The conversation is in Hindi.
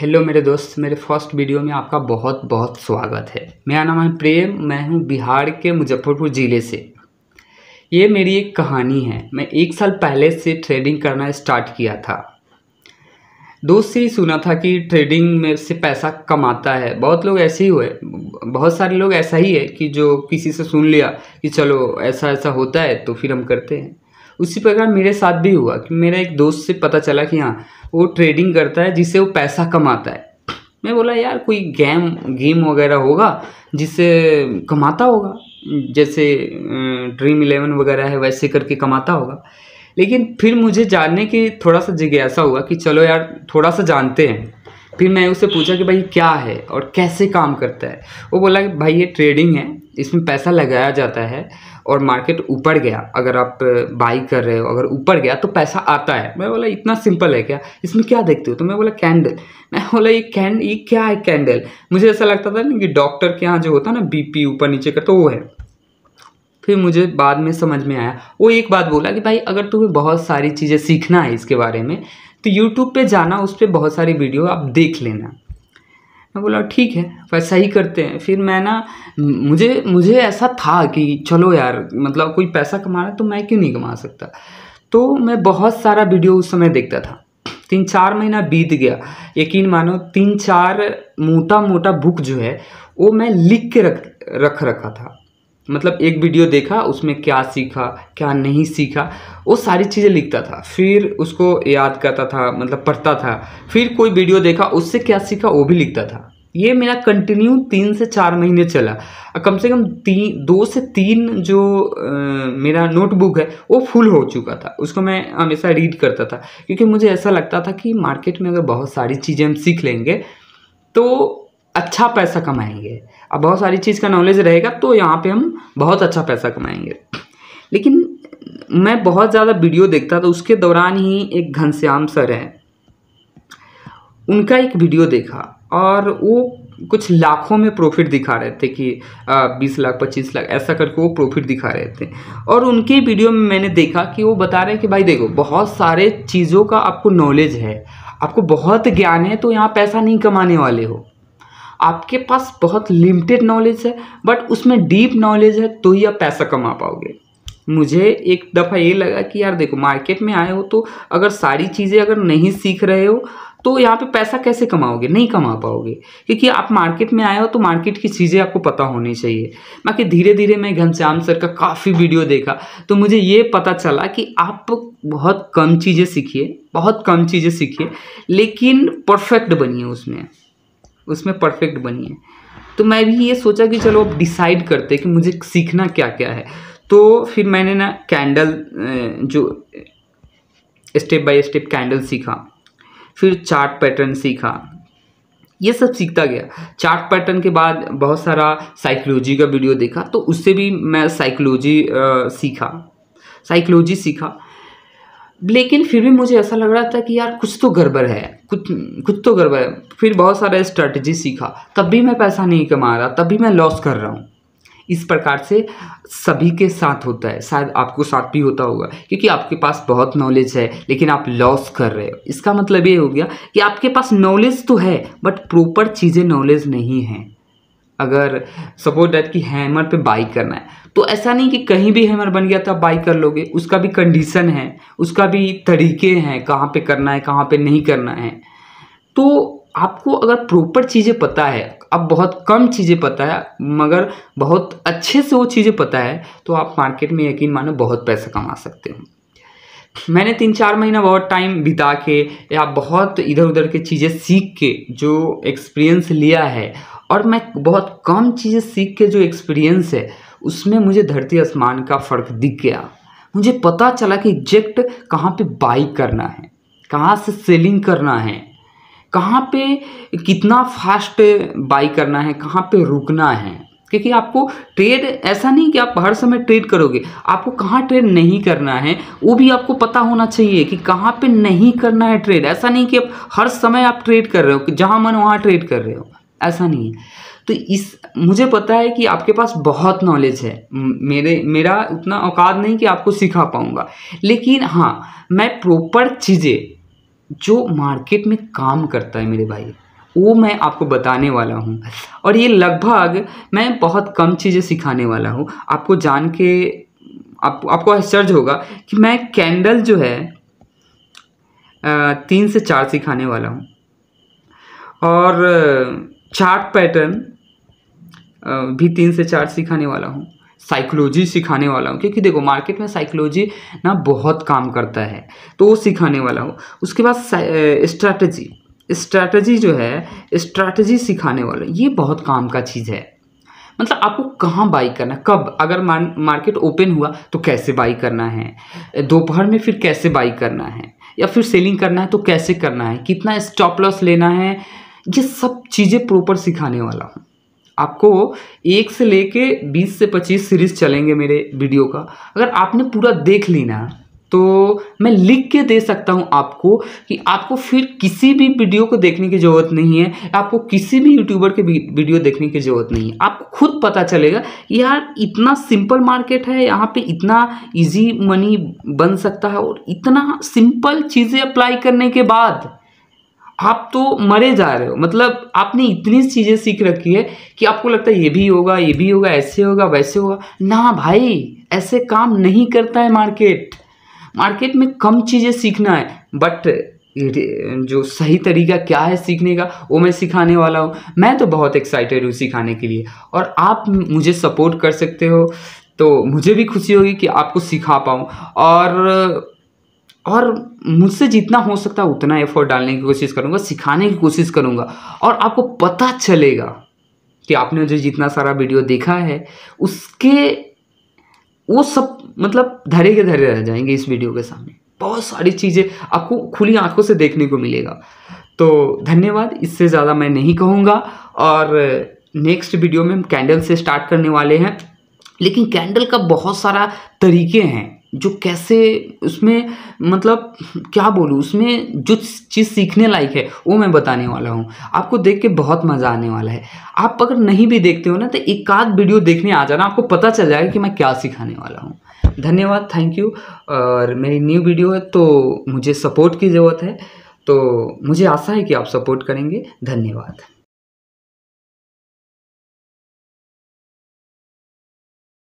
हेलो मेरे दोस्त, मेरे फर्स्ट वीडियो में आपका बहुत बहुत स्वागत है। मेरा नाम है प्रेम, मैं हूँ बिहार के मुजफ्फरपुर ज़िले से। ये मेरी एक कहानी है। मैं एक साल पहले से ट्रेडिंग करना स्टार्ट किया था। दोस्त से ही सुना था कि ट्रेडिंग में से पैसा कमाता है। बहुत लोग ऐसे ही हुए, बहुत सारे लोग ऐसा ही है कि जो किसी से सुन लिया कि चलो ऐसा ऐसा होता है तो फिर हम करते हैं। उसी प्रकार मेरे साथ भी हुआ कि मेरा एक दोस्त से पता चला कि हाँ वो ट्रेडिंग करता है जिससे वो पैसा कमाता है। मैं बोला यार कोई गेम वगैरह होगा जिससे कमाता होगा, जैसे ड्रीम 11 वगैरह है वैसे करके कमाता होगा। लेकिन फिर मुझे जानने की थोड़ा सा जिज्ञासा हुआ कि चलो यार थोड़ा सा जानते हैं। फिर मैं उससे पूछा कि भाई क्या है और कैसे काम करता है। वो बोला कि भाई ये ट्रेडिंग है, इसमें पैसा लगाया जाता है और मार्केट ऊपर गया, अगर आप बाई कर रहे हो अगर ऊपर गया तो पैसा आता है। मैं बोला इतना सिंपल है क्या, इसमें क्या देखते हो? तो मैं बोला कैंडल। मैं बोला ये क्या है कैंडल? मुझे ऐसा लगता था ना कि डॉक्टर के यहाँ जो होता है ना बीपी ऊपर नीचे करता वो है। फिर मुझे बाद में समझ में आया, वो एक बात बोला कि भाई अगर तुम्हें बहुत सारी चीज़ें सीखना है इसके बारे में तो यूट्यूब पे जाना, उस पर बहुत सारी वीडियो आप देख लेना। मैं बोला ठीक है वैसा ही करते हैं। फिर मैं ना मुझे ऐसा था कि चलो यार मतलब कोई पैसा कमा रहा है तो मैं क्यों नहीं कमा सकता। तो मैं बहुत सारा वीडियो उस समय देखता था। 3-4 महीना बीत गया, यकीन मानो 3-4 मोटा बुक जो है वो मैं लिख के रखा था। मतलब एक वीडियो देखा उसमें क्या सीखा क्या नहीं सीखा वो सारी चीज़ें लिखता था, फिर उसको याद करता था, मतलब पढ़ता था। फिर कोई वीडियो देखा उससे क्या सीखा वो भी लिखता था। ये मेरा कंटिन्यू 3 से 4 महीने चला। कम से कम 2 से 3 जो मेरा नोटबुक है वो फुल हो चुका था। उसको मैं हमेशा रीड करता था क्योंकि मुझे ऐसा लगता था कि मार्केट में अगर बहुत सारी चीज़ें हम सीख लेंगे तो अच्छा पैसा कमाएंगे। अब बहुत सारी चीज़ का नॉलेज रहेगा तो यहाँ पे हम बहुत अच्छा पैसा कमाएंगे। लेकिन मैं बहुत ज़्यादा वीडियो देखता था। उसके दौरान ही एक घनश्याम सर हैं, उनका एक वीडियो देखा और वो कुछ लाखों में प्रॉफिट दिखा रहे थे कि 20 लाख 25 लाख ऐसा करके वो प्रॉफिट दिखा रहे थे। और उनके वीडियो में मैंने देखा कि वो बता रहे हैं कि भाई देखो बहुत सारे चीज़ों का आपको नॉलेज है, आपको बहुत ज्ञान है तो यहाँ पैसा नहीं कमाने वाले हो। आपके पास बहुत लिमिटेड नॉलेज है बट उसमें डीप नॉलेज है तो ही आप पैसा कमा पाओगे। मुझे एक दफ़ा ये लगा कि यार देखो मार्केट में आए हो तो अगर सारी चीज़ें अगर नहीं सीख रहे हो तो यहाँ पे पैसा कैसे कमाओगे, नहीं कमा पाओगे। क्योंकि आप मार्केट में आए हो तो मार्केट की चीज़ें आपको पता होनी चाहिए। बाकी धीरे धीरे मैं घनश्याम सर का काफ़ी वीडियो देखा तो मुझे ये पता चला कि आप बहुत कम चीज़ें सीखिए लेकिन परफेक्ट बनिए, उसमें परफेक्ट बनिए। तो मैं भी ये सोचा कि चलो अब डिसाइड करते कि मुझे सीखना क्या क्या है। तो फिर मैंने ना कैंडल जो स्टेप बाय स्टेप कैंडल सीखा, फिर चार्ट पैटर्न सीखा, ये सब सीखता गया। चार्ट पैटर्न के बाद बहुत सारा साइकोलॉजी का वीडियो देखा तो उससे भी मैं साइकोलॉजी सीखा। लेकिन फिर भी मुझे ऐसा लग रहा था कि यार कुछ तो गड़बड़ है। फिर बहुत सारा स्ट्रैटेजी सीखा, तब भी मैं पैसा नहीं कमा रहा, तब भी मैं लॉस कर रहा हूँ। इस प्रकार से सभी के साथ होता है, शायद आपको साथ भी होता होगा क्योंकि आपके पास बहुत नॉलेज है लेकिन आप लॉस कर रहे हो। इसका मतलब ये हो गया कि आपके पास नॉलेज तो है बट प्रॉपर चीज़ें नॉलेज नहीं है। अगर सपोज दैट कि हैमर पे बाई करना है तो ऐसा नहीं कि कहीं भी हैमर बन गया तो आप बाई कर लोगे, उसका भी कंडीशन है, उसका भी तरीके हैं, कहाँ पे करना है कहाँ पे नहीं करना है। तो आपको अगर प्रॉपर चीज़ें पता है, अब बहुत कम चीज़ें पता है मगर बहुत अच्छे से वो चीज़ें पता है तो आप मार्केट में यकीन मानो बहुत पैसा कमा सकते हो। मैंने 3-4 महीना बहुत टाइम बिता के या बहुत इधर उधर के चीज़ें सीख के जो एक्सपीरियंस लिया है, और मैं बहुत कम चीज़ें सीख के जो एक्सपीरियंस है उसमें मुझे धरती आसमान का फ़र्क दिख गया। मुझे पता चला कि एग्जैक्ट कहाँ पे बाई करना है, कहाँ से सेलिंग करना है, कहाँ पे कितना फास्ट बाई करना है, कहाँ पे रुकना है। क्योंकि आपको ट्रेड ऐसा नहीं कि आप हर समय ट्रेड करोगे, आपको कहाँ ट्रेड नहीं करना है वो भी आपको पता होना चाहिए कि कहाँ पे नहीं करना है ट्रेड। ऐसा नहीं कि आप हर समय आप ट्रेड कर रहे हो कि जहाँ मन वहाँ ट्रेड कर रहे हो, ऐसा नहीं है। तो इस मुझे पता है कि आपके पास बहुत नॉलेज है, मेरा उतना औकात नहीं कि आपको सिखा पाऊँगा, लेकिन हाँ मैं प्रॉपर चीज़ें जो मार्केट में काम करता है मेरे भाई, वो मैं आपको बताने वाला हूँ। और ये लगभग मैं बहुत कम चीज़ें सिखाने वाला हूँ आपको, जान के आपको आश्चर्य होगा कि मैं कैंडल जो है 3 से 4 सिखाने वाला हूँ, और चार्ट पैटर्न भी 3 से 4 सिखाने वाला हूँ, साइकोलॉजी सिखाने वाला हूँ, क्योंकि देखो मार्केट में साइकोलॉजी ना बहुत काम करता है, तो वो सिखाने वाला हूँ। उसके बाद स्ट्रैटेजी जो है, स्ट्रैटेजी सिखाने वाला, ये बहुत काम का चीज़ है। मतलब आपको कहाँ बाई करना, कब, अगर मार्केट ओपन हुआ तो कैसे बाई करना है, दोपहर में फिर कैसे बाई करना है, या फिर सेलिंग करना है तो कैसे करना है, कितना स्टॉप लॉस लेना है, ये सब चीज़ें प्रॉपर सिखाने वाला हूँ आपको। 1 से लेके 20 से 25 सीरीज़ चलेंगे मेरे वीडियो का। अगर आपने पूरा देख ली ना, तो मैं लिख के दे सकता हूं आपको कि आपको फिर किसी भी वीडियो को देखने की ज़रूरत नहीं है, आपको किसी भी यूट्यूबर के वीडियो देखने की ज़रूरत नहीं है। आपको खुद पता चलेगा यार इतना सिंपल मार्केट है, यहाँ पे इतना इजी मनी बन सकता है, और इतना सिंपल चीज़ें अप्लाई करने के बाद आप तो मरे जा रहे हो। मतलब आपने इतनी चीज़ें सीख रखी है कि आपको लगता है ये भी होगा, ये भी होगा, ऐसे होगा, वैसे होगा। ना भाई, ऐसे काम नहीं करता है मार्केट। मार्केट में कम चीज़ें सीखना है, बट जो सही तरीका क्या है सीखने का, वो मैं सिखाने वाला हूँ। मैं तो बहुत एक्साइटेड हूँ सिखाने के लिए, और आप मुझे सपोर्ट कर सकते हो तो मुझे भी खुशी होगी कि आपको सिखा पाऊँ, और मुझसे जितना हो सकता है उतना एफर्ट डालने की कोशिश करूँगा, सिखाने की कोशिश करूँगा। और आपको पता चलेगा कि आपने जो जितना सारा वीडियो देखा है, उसके वो सब मतलब धरे के धरे रह जाएंगे इस वीडियो के सामने। बहुत सारी चीज़ें आपको खुली आंखों से देखने को मिलेगा। तो धन्यवाद, इससे ज़्यादा मैं नहीं कहूँगा। और नेक्स्ट वीडियो में हम कैंडल से स्टार्ट करने वाले हैं, लेकिन कैंडल का बहुत सारा तरीके हैं जो कैसे उसमें, मतलब क्या बोलूँ, उसमें जो चीज़ सीखने लायक है वो मैं बताने वाला हूँ। आपको देख के बहुत मज़ा आने वाला है। आप अगर नहीं भी देखते हो ना, तो एक आध वीडियो देखने आ जाना, आपको पता चल जाएगा कि मैं क्या सिखाने वाला हूँ। धन्यवाद, थैंक यू। और मेरी न्यू वीडियो है तो मुझे सपोर्ट की ज़रूरत है, तो मुझे आशा है कि आप सपोर्ट करेंगे। धन्यवाद।